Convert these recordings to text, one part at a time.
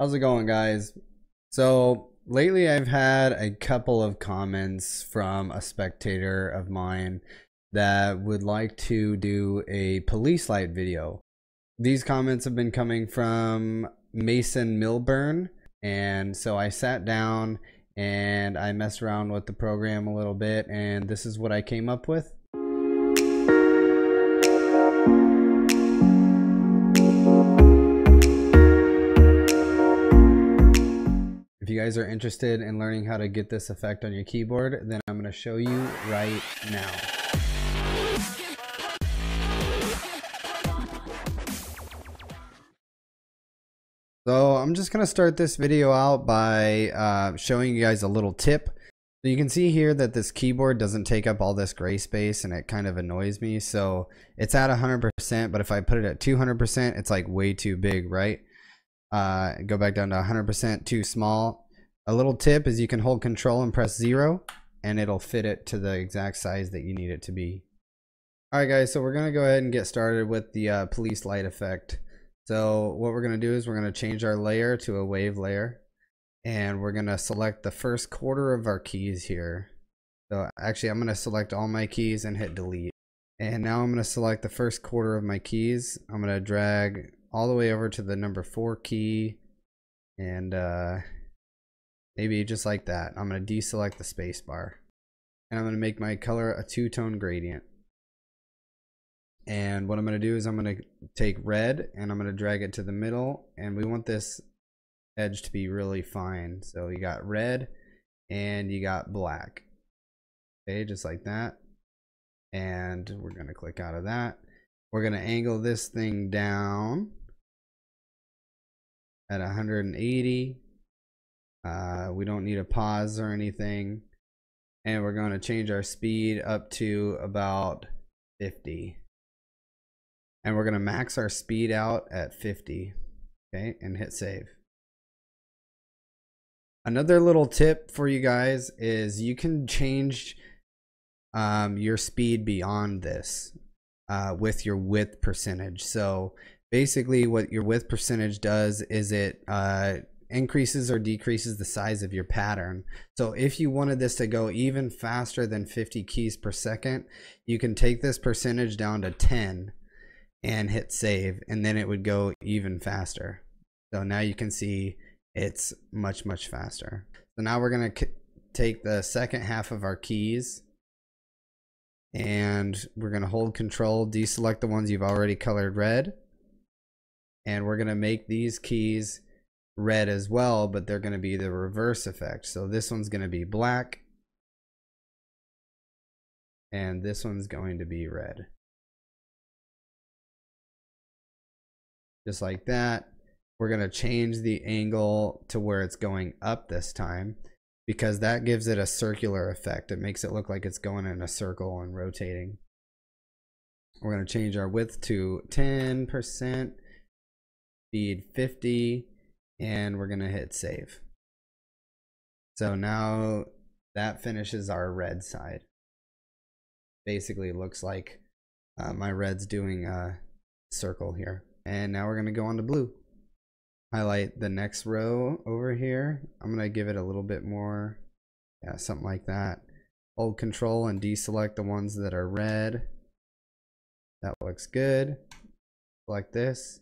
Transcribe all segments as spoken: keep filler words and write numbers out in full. How's it going, guys? So lately I've had a couple of comments from a spectator of mine that would like to do a police light video. These comments have been coming from Mason Milburn, and so I sat down and I messed around with the program a little bit, and this is what I came up with. If you guys are interested in learning how to get this effect on your keyboard, then I'm going to show you right now. So I'm just going to start this video out by uh, showing you guys a little tip. So you can see here that this keyboard doesn't take up all this gray space, and it kind of annoys me. So it's at one hundred percent, but if I put it at two hundred percent, it's like way too big, right? Uh, go back down to one hundred percent, too small. A little tip is you can hold control and press zero, and it'll fit it to the exact size that you need it to be. Alright guys, so we're going to go ahead and get started with the uh, police light effect. So what we're going to do is we're going to change our layer to a wave layer, and we're going to select the first quarter of our keys here. So actually I'm going to select all my keys and hit delete. And now I'm going to select the first quarter of my keys. I'm going to drag all the way over to the number four key, and uh, maybe just like that. I'm going to deselect the space bar, and I'm going to make my color a two-tone gradient. And what I'm going to do is I'm going to take red and I'm going to drag it to the middle, and we want this edge to be really fine. So you got red and you got black. Okay, just like that. And we're going to click out of that. We're going to angle this thing down at one hundred eighty. Uh, we don't need a pause or anything. And we're going to change our speed up to about fifty. And we're going to max our speed out at fifty, okay, and hit save. Another little tip for you guys is you can change um, your speed beyond this uh, with your width percentage. So basically what your width percentage does is it uh, increases or decreases the size of your pattern. So if you wanted this to go even faster than fifty keys per second, you can take this percentage down to ten. And hit save, and then it would go even faster. So now you can see it's much much faster. So now we're going to take the second half of our keys, and we're going to hold control, deselect the ones you've already colored red, and we're going to make these keys red as well, but they're going to be the reverse effect. So this one's going to be black and this one's going to be red. Just like that. We're going to change the angle to where it's going up this time, because that gives it a circular effect. It makes it look like it's going in a circle and rotating. We're going to change our width to ten percent, speed fifty, and we're going to hit save. So now that finishes our red side. Basically looks like uh, my red's doing a circle here. And now we're going to go on to blue. Highlight the next row over here. I'm going to give it a little bit more, yeah, something like that. Hold control and deselect the ones that are red. That looks good. Select this.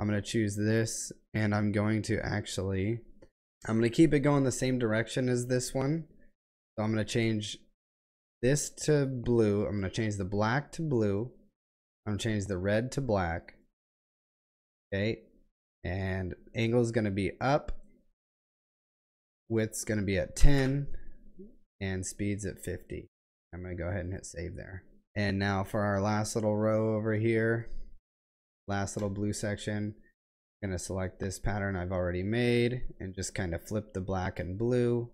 I'm going to choose this, and I'm going to actually, I'm going to keep it going the same direction as this one. So I'm going to change this to blue. I'm going to change the black to blue. I'm going to change the red to black. Okay, and angle is going to be up, width's going to be at ten, and speed's at fifty. I'm going to go ahead and hit save there. And now for our last little row over here, last little blue section, I'm going to select this pattern I've already made and just kind of flip the black and blue.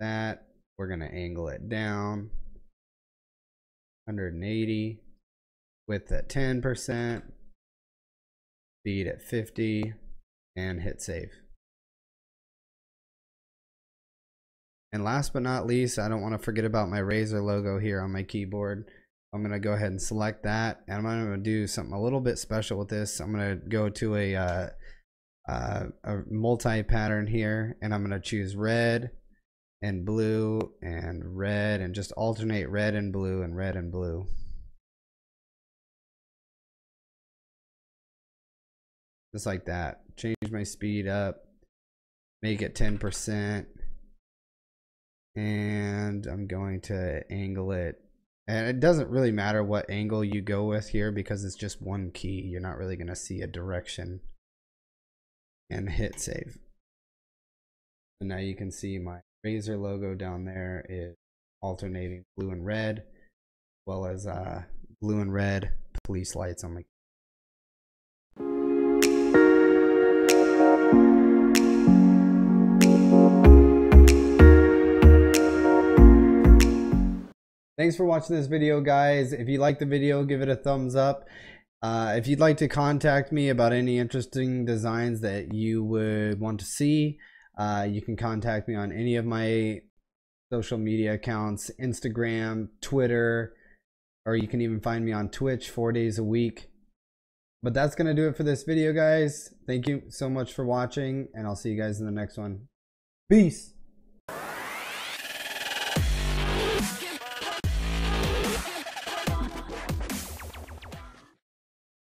That, we're going to angle it down, one hundred eighty. Width at ten percent, speed at fifty, and hit save. And last but not least, I don't want to forget about my Razer logo here on my keyboard. I'm going to go ahead and select that, and I'm going to do something a little bit special with this. I'm going to go to a, uh, uh, a multi-pattern here, and I'm going to choose red and blue and red, and just alternate red and blue and red and blue. Just like that. Change my speed up, make it ten percent, and I'm going to angle it. And it doesn't really matter what angle you go with here because it's just one key. You're not really going to see a direction. And hit save. And now you can see my Razor logo down there is alternating blue and red, as well as uh, blue and red police lights on my Thanks for watching this video, guys. If you like the video, give it a thumbs up. Uh, if you'd like to contact me about any interesting designs that you would want to see, uh, you can contact me on any of my social media accounts, Instagram, Twitter, or you can even find me on Twitch four days a week. But that's going to do it for this video, guys. Thank you so much for watching, and I'll see you guys in the next one. Peace!